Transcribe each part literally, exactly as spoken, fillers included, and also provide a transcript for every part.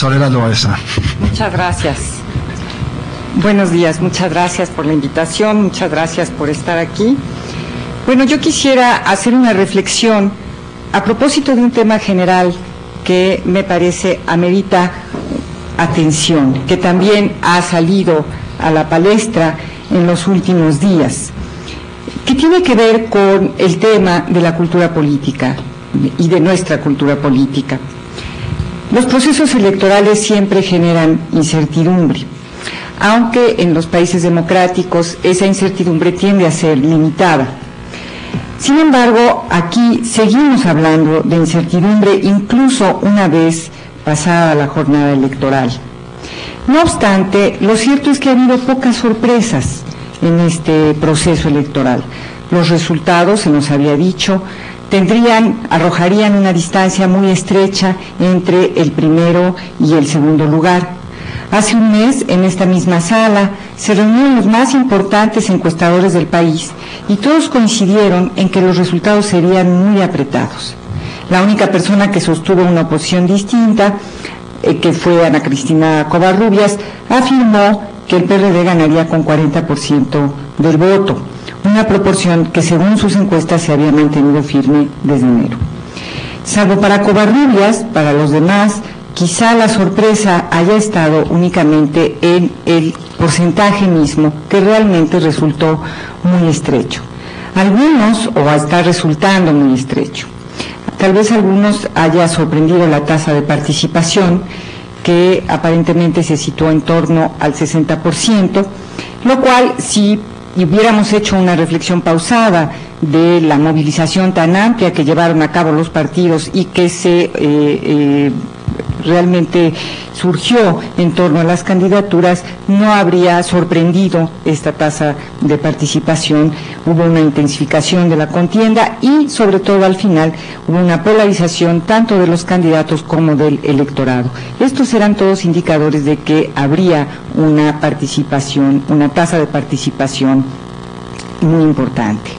Soledad Loaeza. Muchas gracias. Buenos días, muchas gracias por la invitación, muchas gracias por estar aquí. Bueno, yo quisiera hacer una reflexión a propósito de un tema general que me parece amerita atención, que también ha salido a la palestra en los últimos días, que tiene que ver con el tema de la cultura política y de nuestra cultura política. Los procesos electorales siempre generan incertidumbre, aunque en los países democráticos esa incertidumbre tiende a ser limitada. Sin embargo, aquí seguimos hablando de incertidumbre incluso una vez pasada la jornada electoral. No obstante, lo cierto es que ha habido pocas sorpresas en este proceso electoral. Los resultados, se nos había dicho, tendrían, arrojarían una distancia muy estrecha entre el primero y el segundo lugar. Hace un mes, en esta misma sala, se reunieron los más importantes encuestadores del país y todos coincidieron en que los resultados serían muy apretados. La única persona que sostuvo una posición distinta, eh, que fue Ana Cristina Covarrubias, afirmó que el P R D ganaría con cuarenta por ciento del voto, una proporción que según sus encuestas se había mantenido firme desde enero. Salvo para Covarrubias, para los demás, quizá la sorpresa haya estado únicamente en el porcentaje mismo, que realmente resultó muy estrecho. Algunos, o está resultando muy estrecho, tal vez algunos haya sorprendido la tasa de participación, que aparentemente se situó en torno al sesenta por ciento, lo cual, si hubiéramos hecho una reflexión pausada de la movilización tan amplia que llevaron a cabo los partidos y que se eh, eh, realmente surgió en torno a las candidaturas, no habría sorprendido esta tasa de participación. Hubo una intensificación de la contienda y, sobre todo al final, hubo una polarización tanto de los candidatos como del electorado. Estos eran todos indicadores de que habría una participación, una tasa de participación muy importante.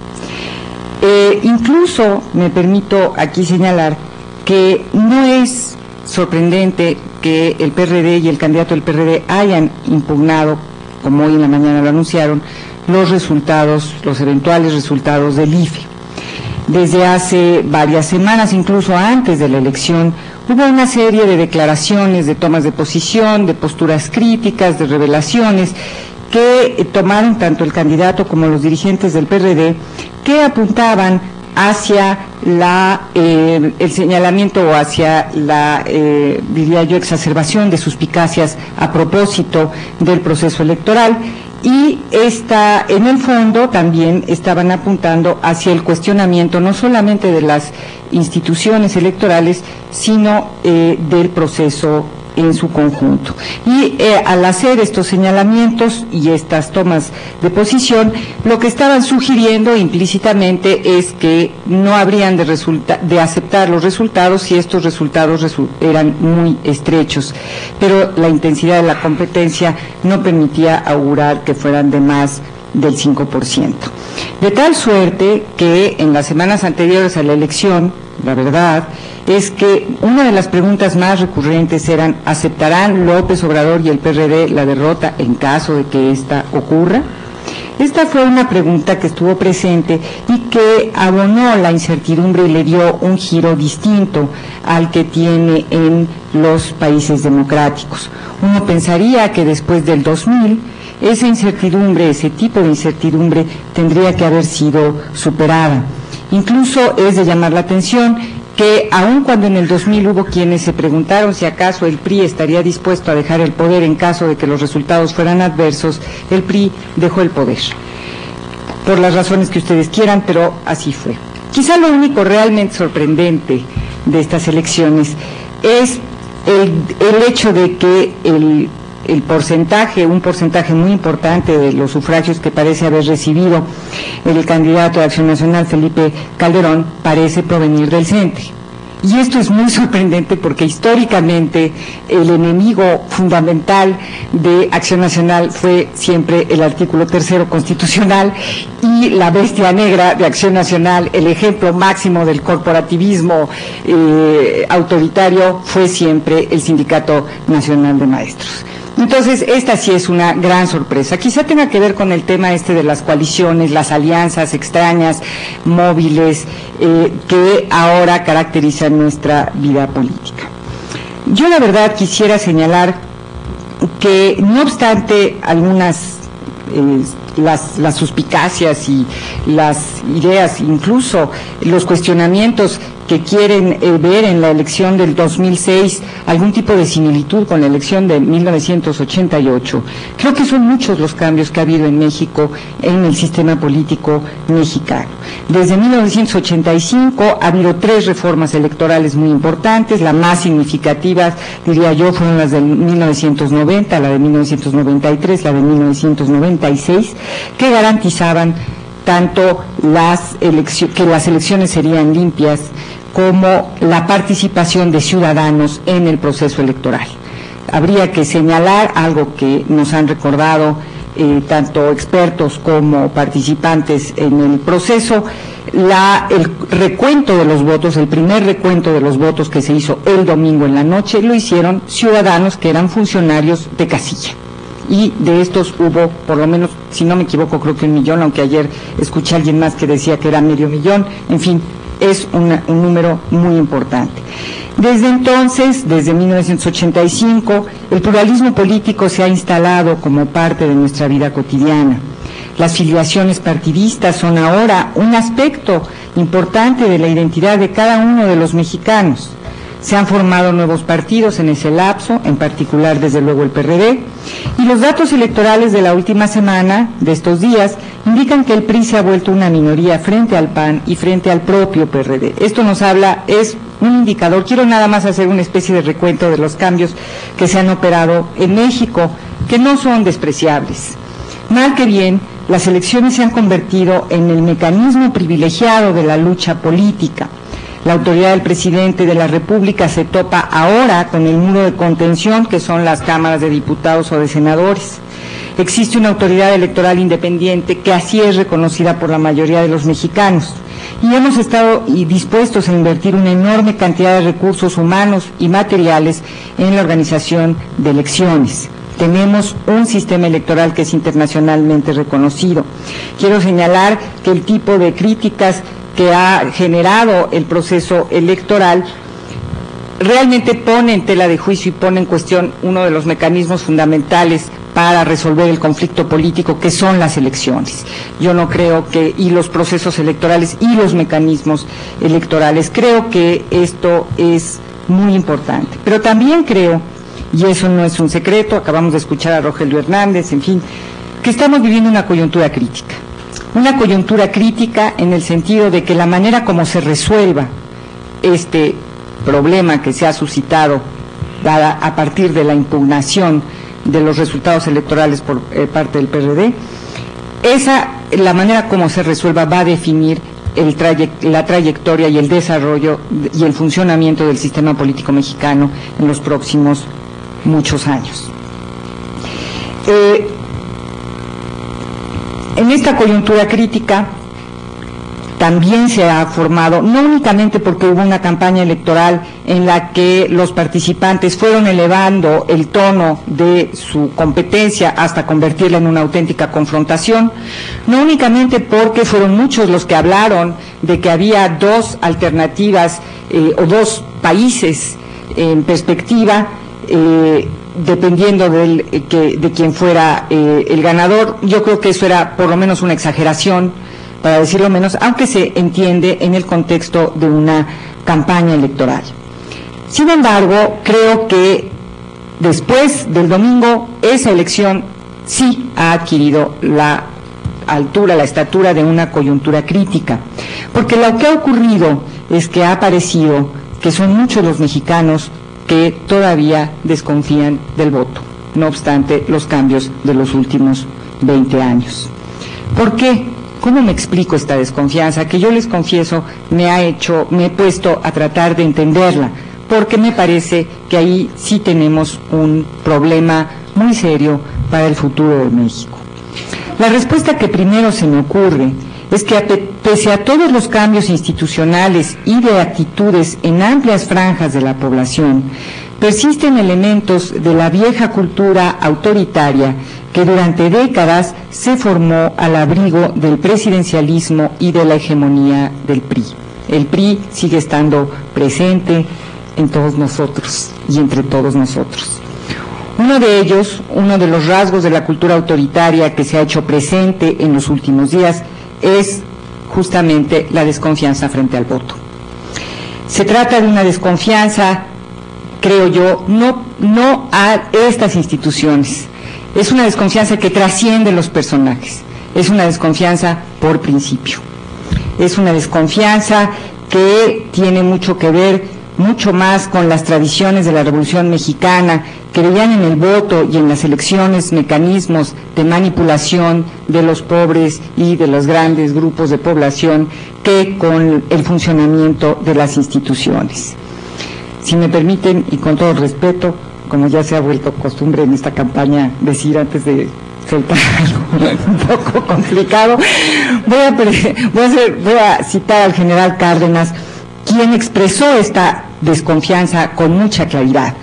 Eh, incluso me permito aquí señalar que no es sorprendente que el P R D y el candidato del P R D hayan impugnado, como hoy en la mañana lo anunciaron, los resultados, los eventuales resultados del I F E. Desde hace varias semanas, incluso antes de la elección, hubo una serie de declaraciones, de tomas de posición, de posturas críticas, de revelaciones que tomaron tanto el candidato como los dirigentes del P R D, que apuntaban hacia la, eh, el señalamiento o hacia la, eh, diría yo, exacerbación de suspicacias a propósito del proceso electoral, y esta, en el fondo también estaban apuntando hacia el cuestionamiento no solamente de las instituciones electorales, sino eh, del proceso en su conjunto. Y eh, al hacer estos señalamientos y estas tomas de posición, lo que estaban sugiriendo implícitamente es que no habrían de, de aceptar los resultados si estos resultados resu eran muy estrechos, pero la intensidad de la competencia no permitía augurar que fueran de más del cinco por ciento. De tal suerte que en las semanas anteriores a la elección, la verdad es que una de las preguntas más recurrentes eran: ¿aceptarán López Obrador y el P R D la derrota en caso de que ésta ocurra? Esta fue una pregunta que estuvo presente y que abonó la incertidumbre y le dio un giro distinto al que tiene en los países democráticos. Uno pensaría que después del dos mil, esa incertidumbre, ese tipo de incertidumbre, tendría que haber sido superada. Incluso es de llamar la atención que, aun cuando en el dos mil hubo quienes se preguntaron si acaso el P R I estaría dispuesto a dejar el poder en caso de que los resultados fueran adversos, el P R I dejó el poder, por las razones que ustedes quieran, pero así fue. Quizá lo único realmente sorprendente de estas elecciones es el, el hecho de que el el porcentaje, un porcentaje muy importante de los sufragios que parece haber recibido el candidato de Acción Nacional, Felipe Calderón, parece provenir del C E N T E. Y esto es muy sorprendente porque históricamente el enemigo fundamental de Acción Nacional fue siempre el artículo tercero constitucional y la bestia negra de Acción Nacional, el ejemplo máximo del corporativismo eh, autoritario, fue siempre el Sindicato Nacional de Maestros. Entonces, esta sí es una gran sorpresa. Quizá tenga que ver con el tema este de las coaliciones, las alianzas extrañas, móviles, eh, que ahora caracterizan nuestra vida política. Yo, la verdad, quisiera señalar que, no obstante algunas eh, las, las suspicacias y las ideas, incluso los cuestionamientos que quieren eh, ver en la elección del dos mil seis algún tipo de similitud con la elección de mil novecientos ochenta y ocho. Creo que son muchos los cambios que ha habido en México, en el sistema político mexicano. Desde mil novecientos ochenta y cinco ha habido tres reformas electorales muy importantes. Las más significativas, diría yo, fueron las de mil novecientos noventa, la de mil novecientos noventa y tres, la de mil novecientos noventa y seis, que garantizaban tanto las elecciones, que las elecciones serían limpias, como la participación de ciudadanos en el proceso electoral. Habría que señalar algo que nos han recordado eh, tanto expertos como participantes en el proceso, la, el recuento de los votos, el primer recuento de los votos que se hizo el domingo en la noche, lo hicieron ciudadanos que eran funcionarios de casilla. Y de estos hubo, por lo menos, si no me equivoco, creo que un millón, aunque ayer escuché a alguien más que decía que era medio millón, en fin, es una, un número muy importante. Desde entonces, desde mil novecientos ochenta y cinco, el pluralismo político se ha instalado como parte de nuestra vida cotidiana. Las filiaciones partidistas son ahora un aspecto importante de la identidad de cada uno de los mexicanos. Se han formado nuevos partidos en ese lapso, en particular desde luego el P R D, y los datos electorales de la última semana, de estos días, indican que el P R I se ha vuelto una minoría frente al P A N y frente al propio P R D. Esto nos habla, es un indicador. Quiero nada más hacer una especie de recuento de los cambios que se han operado en México, que no son despreciables. Mal que bien, las elecciones se han convertido en el mecanismo privilegiado de la lucha política. La autoridad del presidente de la República se topa ahora con el muro de contención que son las cámaras de diputados o de senadores. Existe una autoridad electoral independiente que así es reconocida por la mayoría de los mexicanos. Y hemos estado dispuestos a invertir una enorme cantidad de recursos humanos y materiales en la organización de elecciones. Tenemos un sistema electoral que es internacionalmente reconocido. Quiero señalar que el tipo de críticas que ha generado el proceso electoral realmente pone en tela de juicio y pone en cuestión uno de los mecanismos fundamentales para resolver el conflicto político, que son las elecciones. Yo no creo que, y los procesos electorales y los mecanismos electorales, creo que esto es muy importante. Pero también creo, y eso no es un secreto, acabamos de escuchar a Rogelio Hernández, en fin, que estamos viviendo una coyuntura crítica. Una coyuntura crítica en el sentido de que la manera como se resuelva este problema que se ha suscitado dada a partir de la impugnación de los resultados electorales por eh, parte del P R D, esa, la manera como se resuelva va a definir el traje, la trayectoria y el desarrollo y el funcionamiento del sistema político mexicano en los próximos muchos años. Eh, En esta coyuntura crítica también se ha formado, no únicamente porque hubo una campaña electoral en la que los participantes fueron elevando el tono de su competencia hasta convertirla en una auténtica confrontación, no únicamente porque fueron muchos los que hablaron de que había dos alternativas eh, o dos países en perspectiva, eh, dependiendo del, eh, que, de quién fuera eh, el ganador. Yo creo que eso era por lo menos una exageración, para decirlo menos, aunque se entiende en el contexto de una campaña electoral. Sin embargo, creo que después del domingo, esa elección sí ha adquirido la altura, la estatura de una coyuntura crítica, porque lo que ha ocurrido es que ha parecido que son muchos los mexicanos que todavía desconfían del voto, no obstante los cambios de los últimos veinte años. ¿Por qué? ¿Cómo me explico esta desconfianza? Que yo les confieso, me ha hecho, me he puesto a tratar de entenderla, porque me parece que ahí sí tenemos un problema muy serio para el futuro de México. La respuesta que primero se me ocurre es que pese a todos los cambios institucionales y de actitudes en amplias franjas de la población, persisten elementos de la vieja cultura autoritaria que durante décadas se formó al abrigo del presidencialismo y de la hegemonía del P R I. El P R I sigue estando presente en todos nosotros y entre todos nosotros. Uno de ellos, uno de los rasgos de la cultura autoritaria que se ha hecho presente en los últimos días, es justamente la desconfianza frente al voto. Se trata de una desconfianza, creo yo, no, no a estas instituciones. Es una desconfianza que trasciende los personajes. Es una desconfianza por principio. Es una desconfianza que tiene mucho que ver, mucho más con las tradiciones de la Revolución Mexicana, que veían en el voto y en las elecciones mecanismos de manipulación de los pobres y de los grandes grupos de población, que con el funcionamiento de las instituciones. Si me permiten, y con todo respeto, como ya se ha vuelto costumbre en esta campaña decir antes de soltar algo un poco complicado, voy a, voy a, hacer, voy a citar al general Cárdenas, quien expresó esta desconfianza con mucha claridad.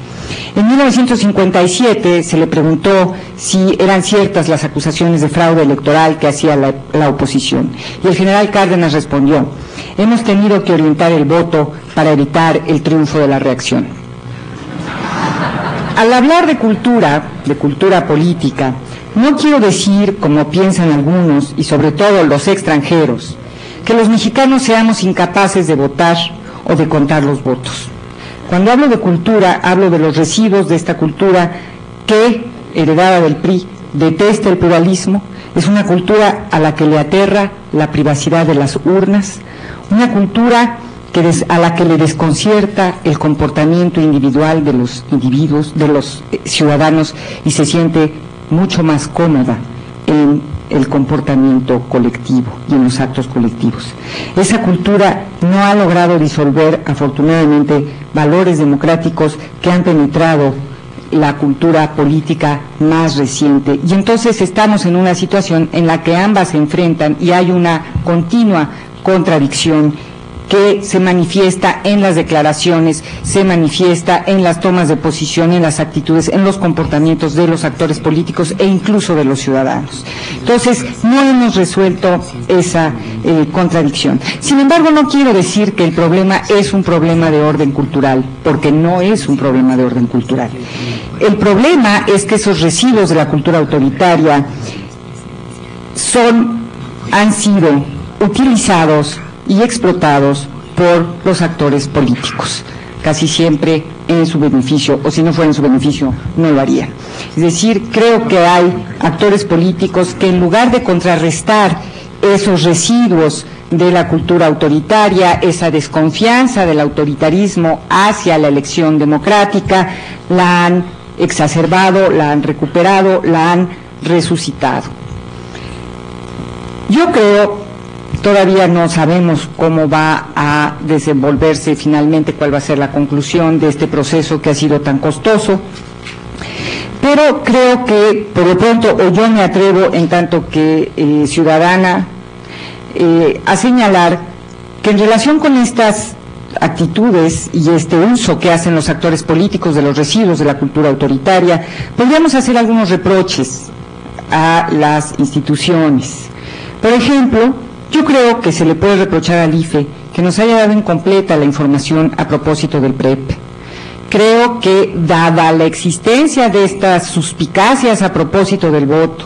En mil novecientos cincuenta y siete se le preguntó si eran ciertas las acusaciones de fraude electoral que hacía la, la oposición. Y el general Cárdenas respondió: hemos tenido que orientar el voto para evitar el triunfo de la reacción. Al hablar de cultura, de cultura política, no quiero decir, como piensan algunos, y sobre todo los extranjeros, que los mexicanos seamos incapaces de votar o de contar los votos. Cuando hablo de cultura, hablo de los residuos de esta cultura que, heredada del P R I, detesta el pluralismo, es una cultura a la que le aterra la privacidad de las urnas, una cultura que des, a la que le desconcierta el comportamiento individual de los individuos, de los eh, ciudadanos, y se siente mucho más cómoda en el comportamiento colectivo y en los actos colectivos. Esa cultura no ha logrado disolver, afortunadamente, valores democráticos que han penetrado la cultura política más reciente. Y entonces estamos en una situación en la que ambas se enfrentan y hay una continua contradicción que se manifiesta en las declaraciones, se manifiesta en las tomas de posición, en las actitudes, en los comportamientos de los actores políticos e incluso de los ciudadanos. Entonces, no hemos resuelto esa eh, contradicción. Sin embargo, no quiero decir que el problema es un problema de orden cultural, porque no es un problema de orden cultural. El problema es que esos residuos de la cultura autoritaria son, han sido utilizados y explotados por los actores políticos, casi siempre en su beneficio, o si no fuera en su beneficio, no lo harían. Es decir, creo que hay actores políticos que, en lugar de contrarrestar esos residuos de la cultura autoritaria, esa desconfianza del autoritarismo hacia la elección democrática, la han exacerbado, la han recuperado, la han resucitado. Yo creo todavía no sabemos cómo va a desenvolverse finalmente, cuál va a ser la conclusión de este proceso que ha sido tan costoso, pero creo que por lo pronto, o yo me atrevo en tanto que eh, ciudadana, eh, a señalar que en relación con estas actitudes y este uso que hacen los actores políticos de los residuos de la cultura autoritaria, podríamos hacer algunos reproches a las instituciones. Por ejemplo, yo creo que se le puede reprochar al I F E que nos haya dado incompleta la información a propósito del P R E P. Creo que, dada la existencia de estas suspicacias a propósito del voto,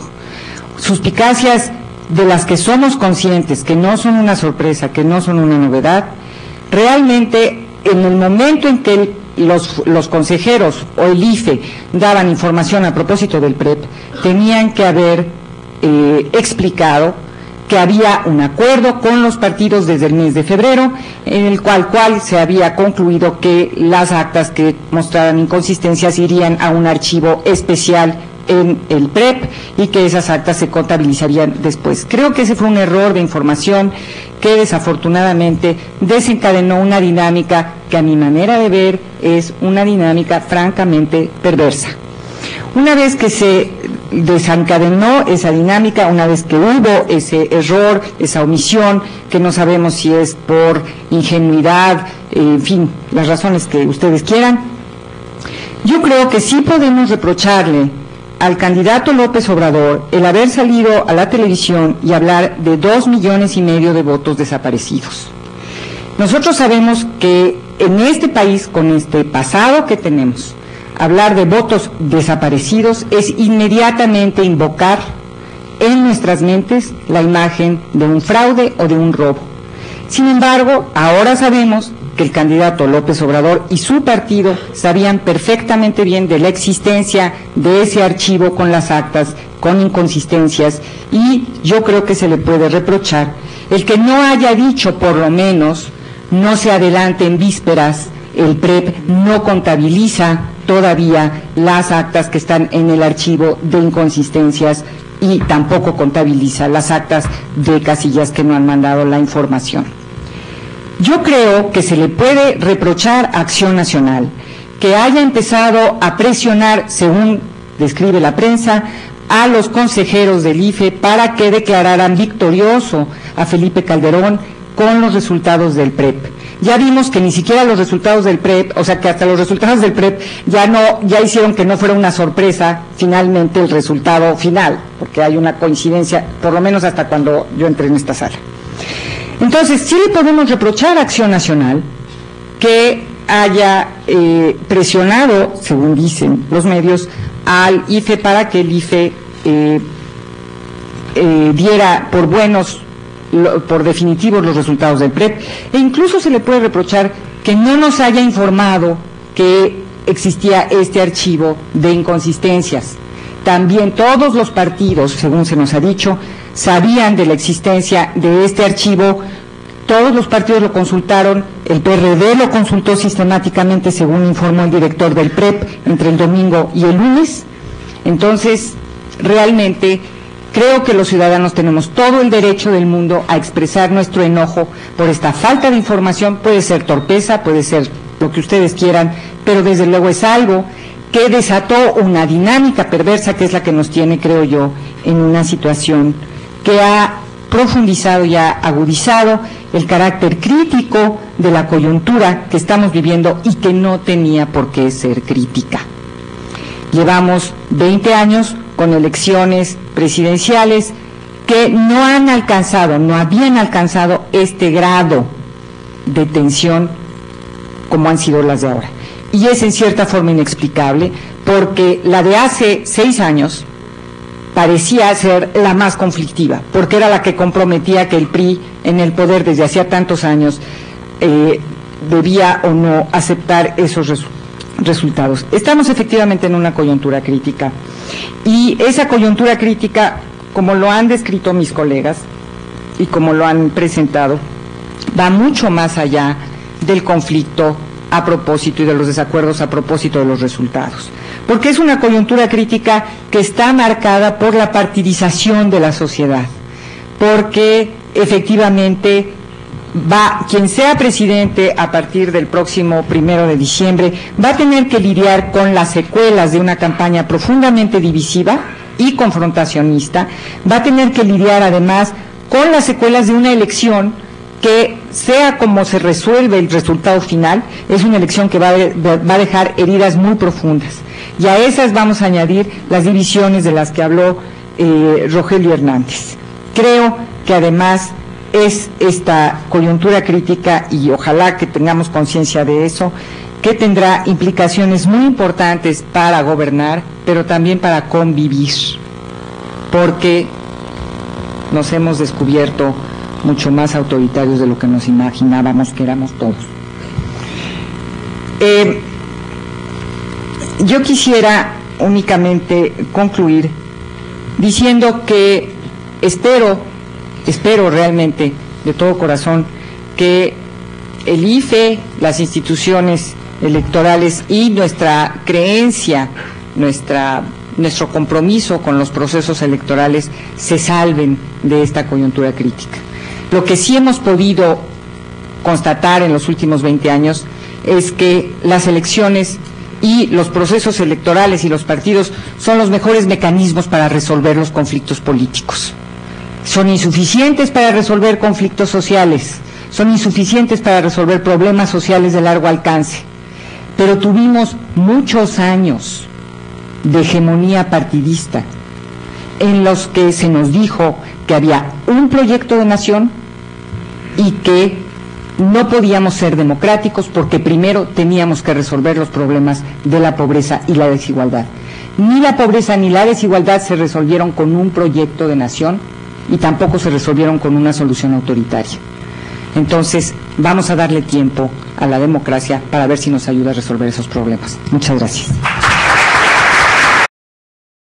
suspicacias de las que somos conscientes, que no son una sorpresa, que no son una novedad, realmente en el momento en que el Los, los consejeros o el I F E daban información a propósito del P R E P, tenían que haber eh, explicado que había un acuerdo con los partidos desde el mes de febrero, en el cual, cual se había concluido que las actas que mostraran inconsistencias irían a un archivo especial en el P R E P y que esas actas se contabilizarían después. Creo que ese fue un error de información que desafortunadamente desencadenó una dinámica que a mi manera de ver es una dinámica francamente perversa. Una vez que se desencadenó esa dinámica, una vez que hubo ese error, esa omisión, que no sabemos si es por ingenuidad, en fin, las razones que ustedes quieran, yo creo que sí podemos reprocharle al candidato López Obrador el haber salido a la televisión y hablar de dos millones y medio de votos desaparecidos. Nosotros sabemos que en este país, con este pasado que tenemos, hablar de votos desaparecidos es inmediatamente invocar en nuestras mentes la imagen de un fraude o de un robo. Sin embargo, ahora sabemos que el candidato López Obrador y su partido sabían perfectamente bien de la existencia de ese archivo con las actas, con inconsistencias, y yo creo que se le puede reprochar el que no haya dicho, por lo menos, no se adelante en vísperas, el P R E P no contabiliza todavía las actas que están en el archivo de inconsistencias y tampoco contabiliza las actas de casillas que no han mandado la información. Yo creo que se le puede reprochar a Acción Nacional que haya empezado a presionar, según describe la prensa, a los consejeros del I F E para que declararan victorioso a Felipe Calderón con los resultados del P R E P. Ya vimos que ni siquiera los resultados del P R E P, o sea que hasta los resultados del P R E P ya no, ya hicieron que no fuera una sorpresa finalmente el resultado final, porque hay una coincidencia, por lo menos hasta cuando yo entré en esta sala. Entonces, sí le podemos reprochar a Acción Nacional que haya eh, presionado, según dicen los medios, al I F E para que el I F E eh, eh, diera por buenos, por definitivos, los resultados del P R E P, e incluso se le puede reprochar que no nos haya informado que existía este archivo de inconsistencias. También todos los partidos, según se nos ha dicho, sabían de la existencia de este archivo, todos los partidos lo consultaron, el P R D lo consultó sistemáticamente, según informó el director del P R E P, entre el domingo y el lunes. Entonces, realmente, creo que los ciudadanos tenemos todo el derecho del mundo a expresar nuestro enojo por esta falta de información. Puede ser torpeza, puede ser lo que ustedes quieran, pero desde luego es algo que desató una dinámica perversa que es la que nos tiene, creo yo, en una situación que ha profundizado y ha agudizado el carácter crítico de la coyuntura que estamos viviendo y que no tenía por qué ser crítica. Llevamos veinte años con elecciones presidenciales que no han alcanzado, no habían alcanzado este grado de tensión como han sido las de ahora. Y es en cierta forma inexplicable, porque la de hace seis años parecía ser la más conflictiva, porque era la que comprometía que el P R I en el poder desde hacía tantos años eh, debía o no aceptar esos resultados. resultados. Estamos efectivamente en una coyuntura crítica, y esa coyuntura crítica, como lo han descrito mis colegas y como lo han presentado, va mucho más allá del conflicto a propósito y de los desacuerdos a propósito de los resultados, porque es una coyuntura crítica que está marcada por la partidización de la sociedad, porque efectivamente va, quien sea presidente a partir del próximo primero de diciembre va a tener que lidiar con las secuelas de una campaña profundamente divisiva y confrontacionista, va a tener que lidiar además con las secuelas de una elección que, sea como se resuelve el resultado final, es una elección que va a, va a dejar heridas muy profundas, y a esas vamos a añadir las divisiones de las que habló eh, Rogelio Hernández. Creo que además es esta coyuntura crítica, y ojalá que tengamos conciencia de eso, que tendrá implicaciones muy importantes para gobernar, pero también para convivir, porque nos hemos descubierto mucho más autoritarios de lo que nos imaginábamos que éramos todos. Eh, yo quisiera únicamente concluir diciendo que espero Espero realmente, de todo corazón, que el I F E, las instituciones electorales y nuestra creencia, nuestra nuestro compromiso con los procesos electorales se salven de esta coyuntura crítica. Lo que sí hemos podido constatar en los últimos veinte años es que las elecciones y los procesos electorales y los partidos son los mejores mecanismos para resolver los conflictos políticos. Son insuficientes para resolver conflictos sociales, son insuficientes para resolver problemas sociales de largo alcance, pero tuvimos muchos años de hegemonía partidista en los que se nos dijo que había un proyecto de nación y que no podíamos ser democráticos porque primero teníamos que resolver los problemas de la pobreza y la desigualdad. Ni la pobreza ni la desigualdad se resolvieron con un proyecto de nación y tampoco se resolvieron con una solución autoritaria. Entonces, vamos a darle tiempo a la democracia para ver si nos ayuda a resolver esos problemas. Muchas gracias.